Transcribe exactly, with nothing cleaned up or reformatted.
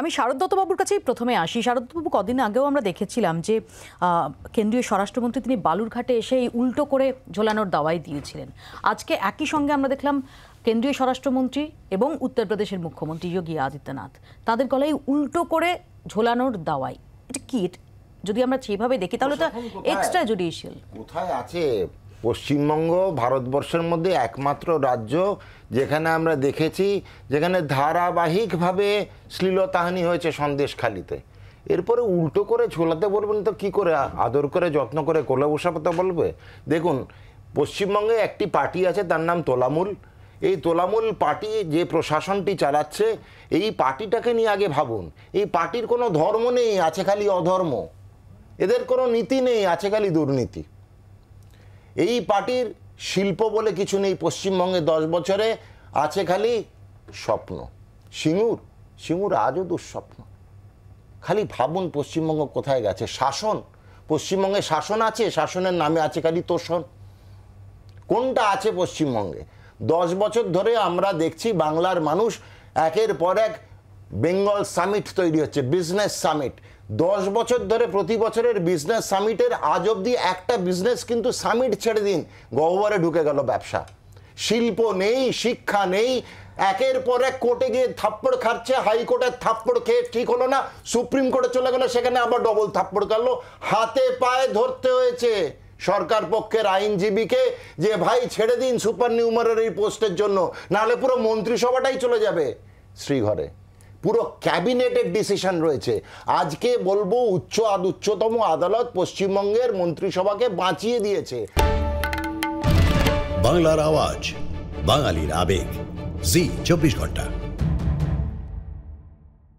আমি শারদ দত্তবাবুর কাছেই প্রথমে আসি। শারদ দত্তবাবু, কদিন আগেও আমরা দেখেছিলাম যে কেন্দ্রীয় স্বরাষ্ট্রমন্ত্রী তিনি বালুরঘাটে এসে এই উল্টো করে ঝোলানোর দাওয়াই দিয়েছিলেন। আজকে একই সঙ্গে আমরা দেখলাম কেন্দ্রীয় স্বরাষ্ট্রমন্ত্রী এবং উত্তরপ্রদেশের মুখ্যমন্ত্রী যোগী আদিত্যনাথ, তাদের গলায় উল্টো করে ঝোলানোর দাওয়াই। এটা কি? যদি আমরা সেইভাবে দেখি তাহলে তো এক্সট্রা জুডিশিয়াল কোথায় আছে? পশ্চিমবঙ্গ ভারতবর্ষের মধ্যে একমাত্র রাজ্য যেখানে আমরা দেখেছি, যেখানে ধারাবাহিকভাবে শ্লীলতাহানি হয়েছে সন্দেশখালীতে। এরপরে উল্টো করে ঝোলাতে বলবেন তো কি করে? আদর করে, যত্ন করে, কোলে বসাতে বলবে? দেখুন, পশ্চিমবঙ্গে একটি পার্টি আছে, তার নাম তোলামূল। এই তোলামূল পার্টি যে প্রশাসনটি চালাচ্ছে, এই পার্টিটাকে নিয়ে আগে ভাবুন। এই পার্টির কোনো ধর্ম নেই, আছে খালি অধর্ম। এদের কোনো নীতি নেই, আছে খালি দুর্নীতি। এই পার্টির শিল্প বলে কিছু নেই পশ্চিমবঙ্গে। দশ বছরে আছে খালি স্বপ্ন। সিঙ্গুর সিঙ্গুর আজও দুঃস্বপ্ন। খালি ভাবুন পশ্চিমবঙ্গ কোথায় গেছে। শাসন, পশ্চিমবঙ্গে শাসন আছে, শাসনের নামে আছে খালি তোষণ। কোনটা আছে পশ্চিমবঙ্গে? দশ বছর ধরে আমরা দেখছি বাংলার মানুষ একের পর এক বেঙ্গল সামিট তৈরি হচ্ছে, বিজনেস সামিট। দশ বছর ধরে প্রতি বছরের বিজনেস সামিটের আজ অবধি একটা বিজনেস কিন্তু সামিট ছেড়ে দিন, গহ্বরে ঢুকে গেল ব্যবসা। শিল্প নেই, শিক্ষা নেই, একের পর এক কোর্টে গিয়ে থাপ্পড় খাচ্ছে। হাইকোর্টের থাপ্পড় খেয়ে ঠিক হলো না, সুপ্রিম কোর্টে চলে গেল, সেখানে আবার ডবল থাপ্পড় কাটলো। হাতে পায়ে ধরতে হয়েছে সরকার পক্ষের আইনজীবীকে যে ভাই ছেড়ে দিন সুপার নিউমারারি পোস্টের জন্য, নাহলে পুরো মন্ত্রিসভাটাই চলে যাবে শ্রীঘরে। পুরো ক্যাবিনেটের ডিসিশন রয়েছে। আজকে বলবো উচ্চ আদ উচ্চতম আদালত পশ্চিমবঙ্গের মন্ত্রিসভাকে বাঁচিয়ে দিয়েছে। বাংলার আওয়াজ, বাঙালির আবেগ, জি চব্বিশ ঘন্টা।